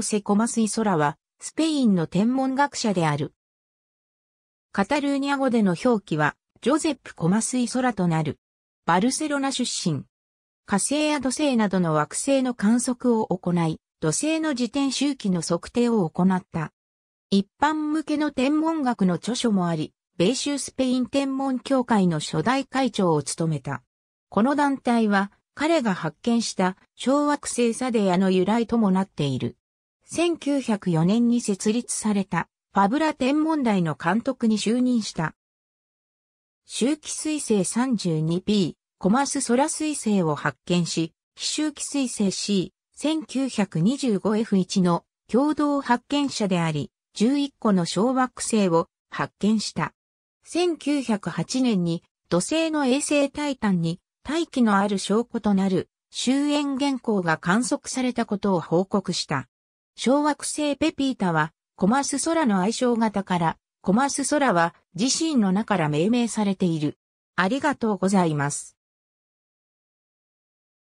ホセ・コマスイ・ソラは、スペインの天文学者である。カタルーニャ語での表記は、ジョゼップ・コマスイ・ソラとなる。バルセロナ出身。火星や土星などの惑星の観測を行い、土星の自転周期の測定を行った。一般向けの天文学の著書もあり、米州スペイン天文協会の初代会長を務めた。この団体は、彼が発見した小惑星サデアの由来ともなっている。1904年に設立されたファブラ天文台の監督に就任した。周期彗星 32P、コマス・ソラ彗星を発見し、非周期彗星 C、1925F1 の共同発見者であり、11個の小惑星を発見した。1908年に土星の衛星タイタンに大気のある証拠となる周縁現象が観測されたことを報告した。小惑星ペピータはコマス・ソラの愛称型からコマス・ソラは自身の名から命名されている。ありがとうございます。